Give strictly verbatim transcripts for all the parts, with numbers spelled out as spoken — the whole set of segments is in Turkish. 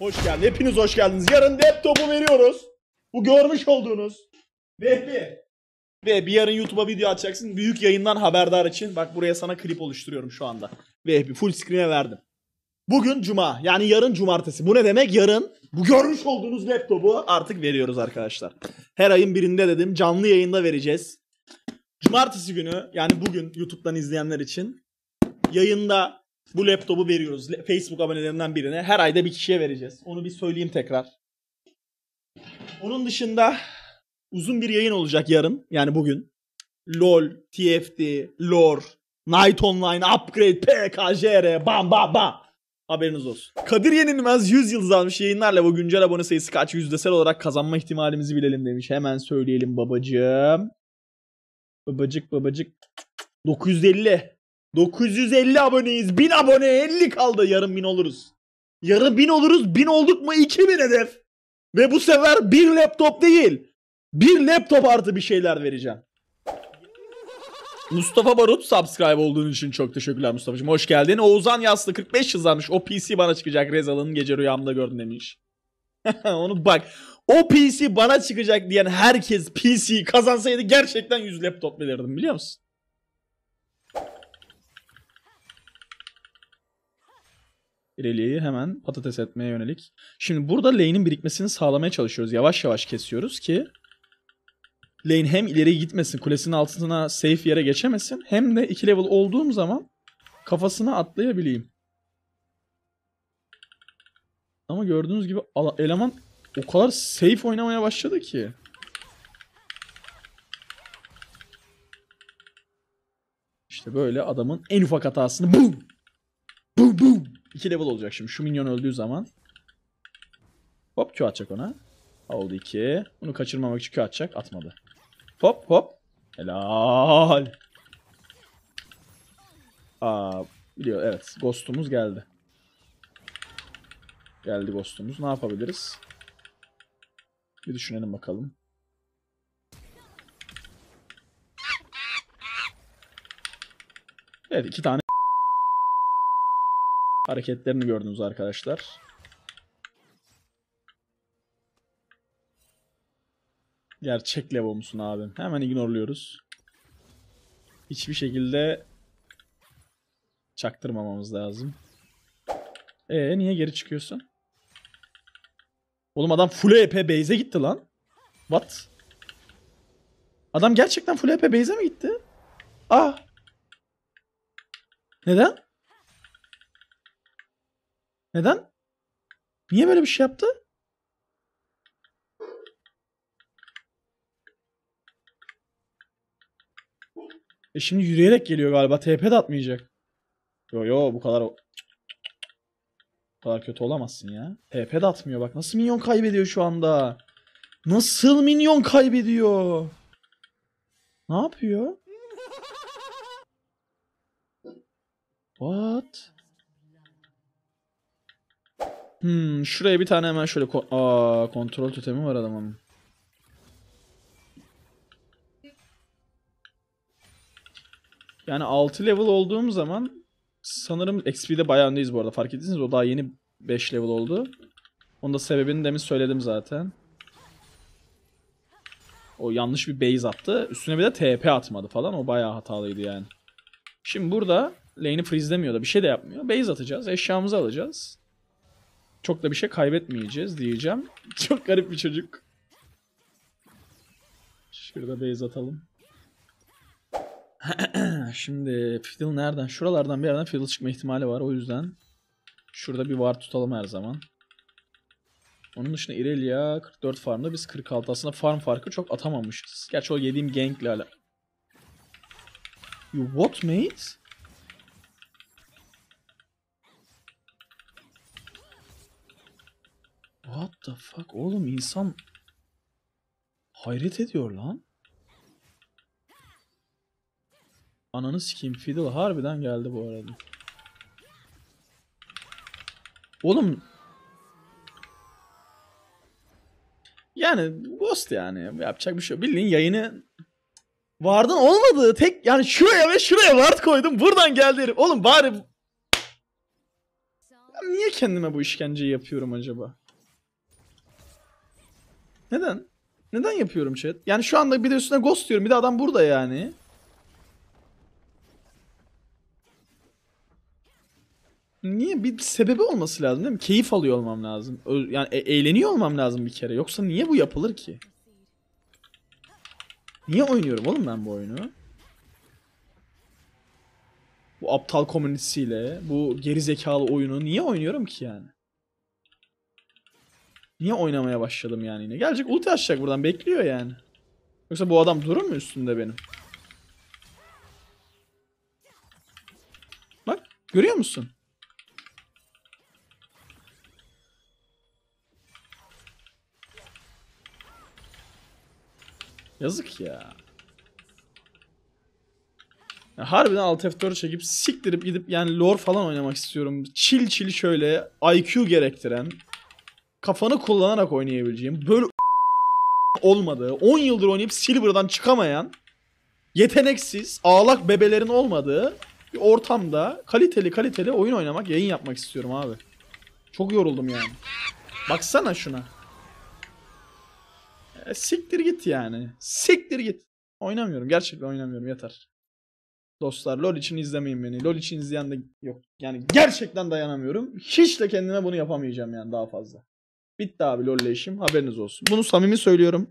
Hoş geldin. Hepiniz hoş geldiniz. Yarın laptopu veriyoruz. Bu görmüş olduğunuz Vehbi. Vehbi yarın YouTube'a video atacaksın. Büyük yayından haberdar için. Bak buraya sana klip oluşturuyorum şu anda. Vehbi full screen'e verdim. Bugün cuma. Yani yarın cumartesi. Bu ne demek? Yarın bu görmüş olduğunuz laptopu artık veriyoruz arkadaşlar. Her ayın birinde dedim. Canlı yayında vereceğiz. Cumartesi günü, yani bugün YouTube'dan izleyenler için yayında bu laptopu veriyoruz. Facebook abonelerinden birine. Her ayda bir kişiye vereceğiz. Onu bir söyleyeyim tekrar. Onun dışında uzun bir yayın olacak yarın. Yani bugün. LOL, T F T, Lore, Knight Online, Upgrade, P K J R, bam bam bam. Haberiniz olsun. Kadir Yenilmez yüz yıldız almış. Yayınlarla bu güncel abone sayısı kaç, yüzdesel olarak kazanma ihtimalimizi bilelim demiş. Hemen söyleyelim babacığım. Babacık babacık. dokuz yüz elli. dokuz yüz elli aboneyiz. bin abone, elli kaldı. Yarın bin oluruz. Yarın bin oluruz. bin olduk mu iki bin hedef. Ve bu sefer bir laptop değil. Bir laptop artı bir şeyler vereceğim. Mustafa Barut subscribe olduğun için çok teşekkürler Mustafa'cığım. Hoş geldin. Oğuzhan Yaslı kırk beş yazmış. O P C bana çıkacak. Rezal'ın gece rüyamda gördüm demiş. Onu bak. O P C bana çıkacak diyen herkes P C kazansaydı gerçekten yüz laptop verirdim, biliyor musun? İleriyi hemen patates etmeye yönelik. Şimdi burada lane'in birikmesini sağlamaya çalışıyoruz. Yavaş yavaş kesiyoruz ki lane hem ileri gitmesin, kulesinin altına safe yere geçemesin, hem de iki level olduğum zaman kafasına atlayabileyim. Ama gördüğünüz gibi eleman o kadar safe oynamaya başladı ki. İşte böyle adamın en ufak hatasını boom! Boom boom! iki level olacak şimdi. Şu minyon öldüğü zaman hop Q atacak ona. Oldu iki. Bunu kaçırmamak için Q atacak. Atmadı. Hop hop. Helal. Aa, biliyor. Evet. Ghost'umuz geldi. Geldi Ghost'umuz. Ne yapabiliriz? Bir düşünelim bakalım. Evet. iki tane hareketlerini gördünüz arkadaşlar. Gerçek levo musun abi? Hemen ignorluyoruz. Hiçbir şekilde çaktırmamamız lazım. Ee niye geri çıkıyorsun? Oğlum adam full E P base'e gitti lan. What? Adam gerçekten full E P base'e mi gitti? Aa. Neden? Neden? Niye böyle bir şey yaptı? E şimdi yürüyerek geliyor galiba. T P de atmayacak. Yo yo bu kadar... Bu kadar kötü olamazsın ya. T P de atmıyor bak. Nasıl minyon kaybediyor şu anda? Nasıl minyon kaybediyor? Ne yapıyor? What? Hmm, şuraya bir tane hemen şöyle ko Aa, kontrol totemi var adamın. Yani altı level olduğum zaman sanırım X P'de bayağı öndeyiz bu arada, fark ettiniz. O daha yeni beş level oldu. Onun da sebebini demin söyledim zaten. O yanlış bir base attı. Üstüne bir de T P atmadı falan. O bayağı hatalıydı yani. Şimdi burada lane'i freezelemiyor da bir şey de yapmıyor. Base atacağız. Eşyamızı alacağız. Çok da bir şey kaybetmeyeceğiz diyeceğim. Çok garip bir çocuk. Şurada base atalım. Şimdi fiddle nereden? Şuralardan bir yerden fiddle çıkma ihtimali var. O yüzden şurada bir var tutalım her zaman. Onun dışında Irelia kırk dört farmda, biz kırk altı. Aslında farm farkı çok atamamışız. Gerçi o yediğim gank'le alakalı. You what mate? What the fuck? Oğlum insan hayret ediyor lan. Ananı sikeyim, fiddle harbiden geldi bu arada. Oğlum. Yani ghost yani. Yapacak bir şey yok. Bildiğin yayını vardın olmadı. Tek yani şuraya ve şuraya ward koydum. Buradan geldi herif. Oğlum bari Ben niye kendime bu işkenceyi yapıyorum acaba? Neden? Neden yapıyorum chat? Yani şu anda bir de üstüne ghost diyorum. Bir de adam burada yani. Niye? Bir sebebi olması lazım değil mi? Keyif alıyor olmam lazım. Yani e eğleniyor olmam lazım bir kere. Yoksa niye bu yapılır ki? Niye oynuyorum oğlum ben bu oyunu? Bu aptal komünitesiyle, bu gerizekalı oyunu niye oynuyorum ki yani? Niye oynamaya başladım yani yine? Gelecek ulti açacak buradan, bekliyor yani. Yoksa bu adam durur mu üstünde benim? Bak görüyor musun? Yazık ya. Ya harbiden alt F dört çekip siktirip gidip yani lore falan oynamak istiyorum. Çil çil şöyle I Q gerektiren, kafanı kullanarak oynayabileceğim, böyle olmadığı, on yıldır oynayıp silver'dan çıkamayan, yeteneksiz, ağlak bebelerin olmadığı bir ortamda kaliteli kaliteli oyun oynamak, yayın yapmak istiyorum abi. Çok yoruldum yani. Baksana şuna. E, siktir git yani. Siktir git. Oynamıyorum. Gerçekten oynamıyorum. Yeter. Dostlar, LoL için izlemeyin beni. LoL için izleyen de yok. Yani gerçekten dayanamıyorum. Hiç de kendime bunu yapamayacağım yani daha fazla. Bitti abi LoL'le işim. Haberiniz olsun. Bunu samimi söylüyorum.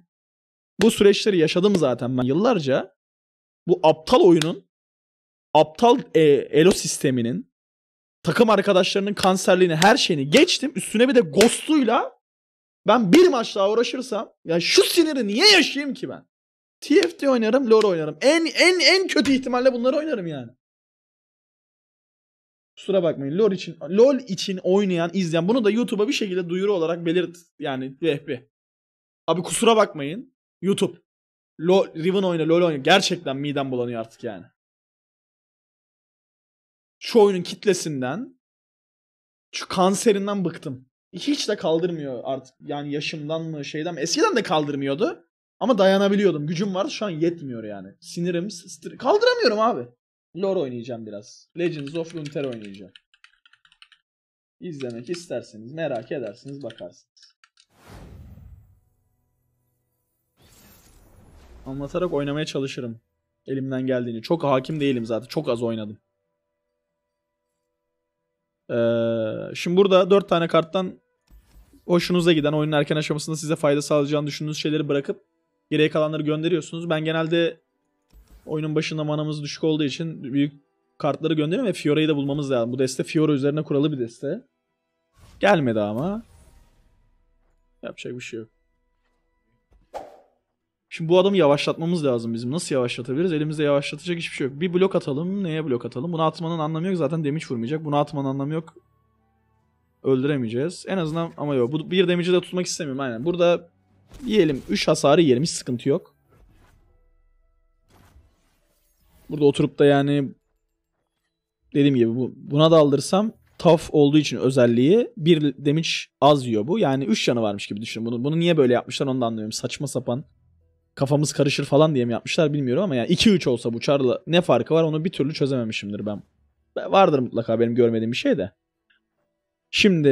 Bu süreçleri yaşadım zaten ben yıllarca. Bu aptal oyunun, aptal e, elo sisteminin, takım arkadaşlarının kanserliğini, her şeyini geçtim. Üstüne bir de ghost'uyla ben bir maç daha uğraşırsam ya, şu siniri niye yaşayayım ki ben? T F T oynarım, lore oynarım. En en en kötü ihtimalle bunları oynarım yani. Kusura bakmayın. LoL için LoL için oynayan, izleyen, bunu da YouTube'a bir şekilde duyuru olarak belirt yani Vehbi. Abi kusura bakmayın. YouTube. LoL, Riven oyna, LoL oyna. Gerçekten midem bulanıyor artık yani. Şu oyunun kitlesinden, şu kanserinden bıktım. Hiç de kaldırmıyor artık yani, yaşımdan mı şeyden mi? Eskiden de kaldırmıyordu ama dayanabiliyordum, gücüm vardı, şu an yetmiyor yani. Sinirim kaldıramıyorum abi. Lore oynayacağım biraz, Legends of Runeterra oynayacağım. İzlemek isterseniz, merak edersiniz, bakarsınız. Anlatarak oynamaya çalışırım elimden geldiğince. Çok hakim değilim zaten, çok az oynadım. Ee, şimdi burada dört tane karttan hoşunuza giden, oyunun erken aşamasında size fayda sağlayacağını düşündüğünüz şeyleri bırakıp geriye kalanları gönderiyorsunuz. Ben genelde oyunun başında manamız düşük olduğu için büyük kartları gönderiyorum ve Fiora'yı da bulmamız lazım. Bu deste Fiora üzerine kuralı bir deste. Gelmedi ama. Yapacak bir şey yok. Şimdi bu adamı yavaşlatmamız lazım bizim. Nasıl yavaşlatabiliriz? Elimizde yavaşlatacak hiçbir şey yok. Bir blok atalım. Neye blok atalım? Bunu atmanın anlamı yok. Zaten damage vurmayacak. Bunu atmanın anlamı yok. Öldüremeyeceğiz. En azından ama yok. Bu bir damage'i de tutmak istemiyorum. Aynen. Burada yiyelim. üç hasarı yiyelim. Hiç sıkıntı yok. Burada oturup da yani dediğim gibi bu, buna da aldırsam tough olduğu için özelliği bir damage az yiyor bu. Yani üç canı varmış gibi düşünün. Bunu, bunu niye böyle yapmışlar onu da anlamıyorum. Saçma sapan. Kafamız karışır falan diye mi yapmışlar bilmiyorum ama yani iki üç olsa bu çarla ne farkı var, onu bir türlü çözememişimdir ben. Vardır mutlaka benim görmediğim bir şey de. Şimdi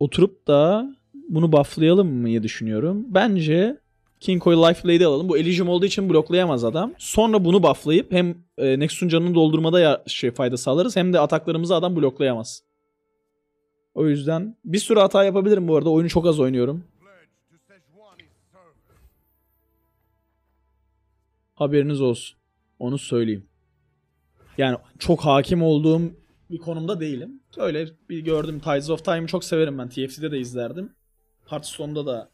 oturup da bunu bufflayalım mı diye düşünüyorum. Bence King Coil Lifeblade'i alalım. Bu Elygium olduğu için bloklayamaz adam. Sonra bunu bufflayıp hem Nexus'un canını doldurmada ya şey fayda sağlarız, hem de ataklarımızı adam bloklayamaz. O yüzden bir sürü hata yapabilirim bu arada. Oyunu çok az oynuyorum. Haberiniz olsun. Onu söyleyeyim. Yani çok hakim olduğum bir konumda değilim. Öyle bir gördüm. Tides of Time'ı çok severim ben. T F C'de de izlerdim. Hearthstone'da da.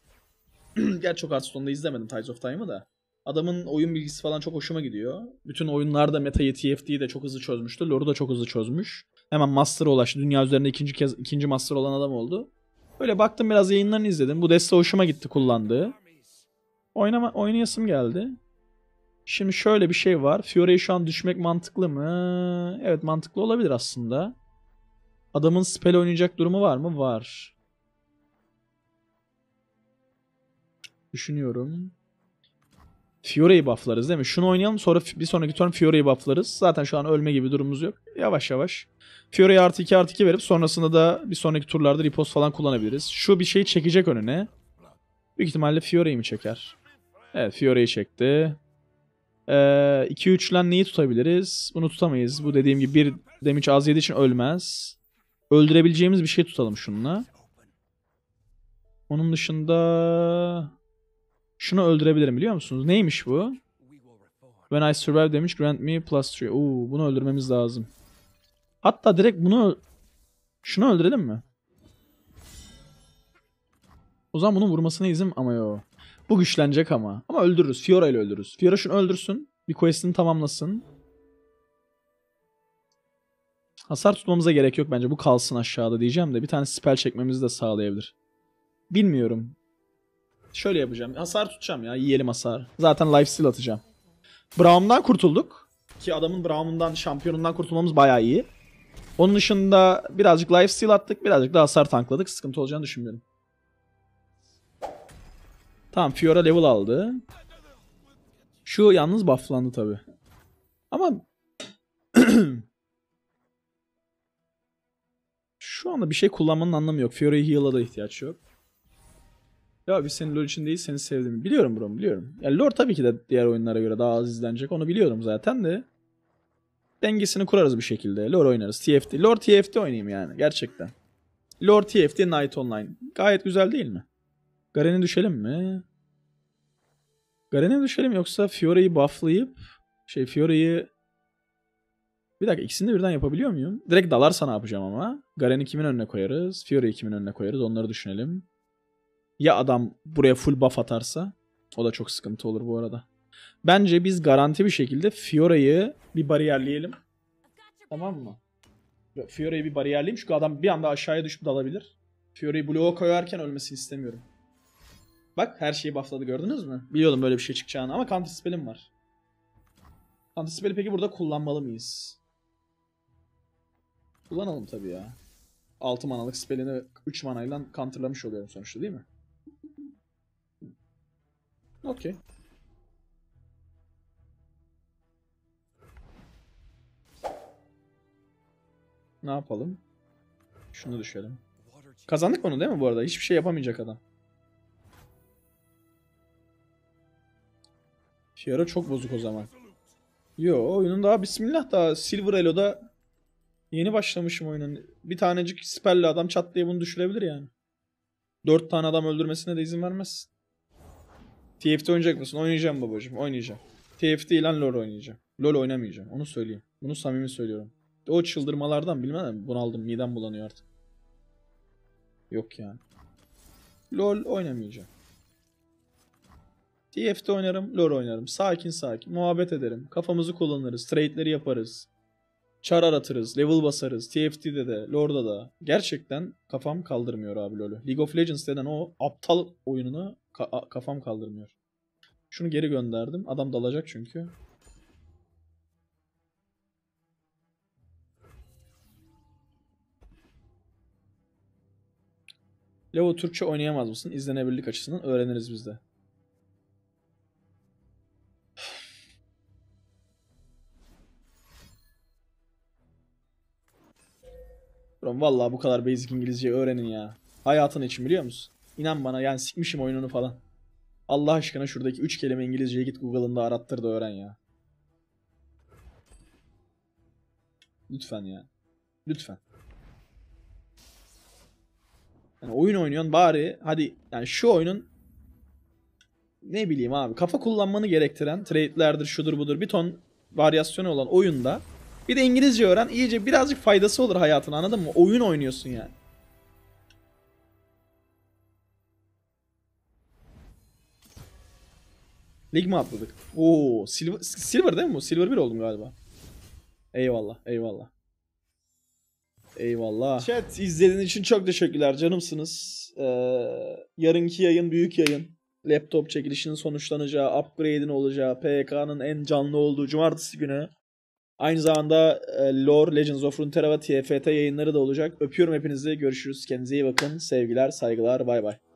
Gerçi çok Hearthstone'da izlemedim Tides of Time'ı da. Adamın oyun bilgisi falan çok hoşuma gidiyor. Bütün oyunlarda metayı, T F T'yi de çok hızlı çözmüştü. Lore'u da çok hızlı çözmüş. Hemen Master'a ulaştı. Dünya üzerinde ikinci kez ikinci Master olan adam oldu. Böyle baktım, biraz yayınlarını izledim. Bu deste hoşuma gitti kullandığı. Oynama, oynayasım geldi. Şimdi şöyle bir şey var. Fiora'yı şu an düşmek mantıklı mı? Evet, mantıklı olabilir aslında. Adamın spell oynayacak durumu var mı? Var. Düşünüyorum. Fiora'yı bufflarız değil mi? Şunu oynayalım, sonra bir sonraki turn Fiora'yı bufflarız. Zaten şu an ölme gibi durumumuz yok. Yavaş yavaş. Fiora'ya artı iki artı iki verip sonrasında da bir sonraki turlarda ripost falan kullanabiliriz. Şu bir şeyi çekecek önüne. Büyük ihtimalle Fiora'yı mı çeker? Evet, Fiora'yı çekti. Ee, iki üç'len neyi tutabiliriz? Bunu tutamayız. Bu dediğim gibi bir damage az yediği için ölmez. Öldürebileceğimiz bir şey tutalım şununla. Onun dışında... Şunu öldürebilirim biliyor musunuz? Neymiş bu? When I survive damage grant me plus üç. Oo, bunu öldürmemiz lazım. Hatta direkt bunu... Şunu öldürelim mi? O zaman bunun vurmasına izin ama yo. Bu güçlenecek ama. Ama öldürürüz. Fiora ile öldürürüz. Fiora şunu öldürsün. Bir quest'ini tamamlasın. Hasar tutmamıza gerek yok bence. Bu kalsın aşağıda diyeceğim de. Bir tane spell çekmemizi de sağlayabilir. Bilmiyorum. Şöyle yapacağım. Hasar tutacağım ya. Yiyelim hasar. Zaten lifesteal atacağım. Braum'dan kurtulduk. Ki adamın Braum'undan, şampiyonundan kurtulmamız bayağı iyi. Onun dışında birazcık lifesteal attık. Birazcık da hasar tankladık. Sıkıntı olacağını düşünmüyorum. Tamam, Fiora level aldı. Şu yalnız bufflandı tabii. Ama... Şu anda bir şey kullanmanın anlamı yok. Fiora'yı heal'a da ihtiyaç yok. Ya biz senin LoL için değil, seni sevdim. Biliyorum bro, biliyorum. Ya yani LoL tabii ki de diğer oyunlara göre daha az izlenecek. Onu biliyorum zaten de. Dengesini kurarız bir şekilde. LoL oynarız. T F T. LoL T F T oynayayım yani gerçekten. LoL T F T Knight Online. Gayet güzel değil mi? Garen'e düşelim mi? Garen'e düşelim yoksa Fiora'yı bufflayıp... Şey Fiora'yı... Bir dakika, ikisini de birden yapabiliyor muyum? Direkt dalarsa ne yapacağım ama? Garen'i kimin önüne koyarız? Fiora'yı kimin önüne koyarız? Onları düşünelim. Ya adam buraya full buff atarsa? O da çok sıkıntı olur bu arada. Bence biz garanti bir şekilde Fiora'yı bir bariyerleyelim. Tamam mı? Fiora'yı bir bariyerleyeyim çünkü adam bir anda aşağıya düşüp dalabilir. Fiora'yı bloğa koyarken ölmesini istemiyorum. Bak her şeyi buffladı, gördünüz mü? Biliyordum böyle bir şey çıkacağını ama counter spell'im var. Counter spell'i peki burada kullanmalı mıyız? Kullanalım tabii ya. altı manalık spell'ini üç manayla counterlamış oluyorum sonuçta değil mi? Okey. Ne yapalım? Şunu düşelim. Kazandık onu değil mi bu arada? Hiçbir şey yapamayacak adam. Fiora çok bozuk o zaman. Yo, oyunun daha bismillah daha Silver Elo'da yeni başlamışım oyunun. Bir tanecik spell'le adam çat diye bunu düşürebilir yani. Dört tane adam öldürmesine de izin vermezsin. T F T oynayacak mısın? Oynayacağım babacığım, oynayacağım. T F T ile LoL oynayacağım. LoL oynamayacağım, onu söyleyeyim. Bunu samimi söylüyorum. O çıldırmalardan bilmem, bunaldım, midem bulanıyor artık. Yok yani. LoL oynamayacağım. T F T oynarım, LoL oynarım. Sakin sakin. Muhabbet ederim. Kafamızı kullanırız. Trade'leri yaparız. Çar aratırız. Level basarız. T F T'de de, LoL'da da. Gerçekten kafam kaldırmıyor abi LoL'ü. League of Legends denen o aptal oyununu ka kafam kaldırmıyor. Şunu geri gönderdim. Adam dalacak çünkü. Levo Türkçe oynayamaz mısın? İzlenebilirlik açısından öğreniriz biz de. Vallahi bu kadar basic İngilizceyi öğrenin ya. Hayatın için biliyor musun? İnan bana yani, sikmişim oyununu falan. Allah aşkına şuradaki üç kelime İngilizceye git Google'ında arattır da öğren ya. Lütfen ya. Lütfen. Yani oyun oynuyorsun bari hadi yani şu oyunun ne bileyim abi kafa kullanmanı gerektiren trade'lerdir şudur budur bir ton varyasyonu olan oyunda bir de İngilizce öğren, iyice birazcık faydası olur hayatına, anladın mı? Oyun oynuyorsun yani. Lig mi atladık? Oo, silver, silver değil mi bu? Silver bir oldum galiba. Eyvallah, eyvallah. Eyvallah. Chat, izlediğiniz için çok teşekkürler, canımsınız. Ee, yarınki yayın büyük yayın. Laptop çekilişinin sonuçlanacağı, upgrade'in olacağı, P K'nın en canlı olduğu cumartesi günü. Aynı zamanda e, Lore, Legends of Runeterra ve T F T yayınları da olacak. Öpüyorum hepinizi. Görüşürüz. Kendinize iyi bakın. Sevgiler, saygılar. Bay bay.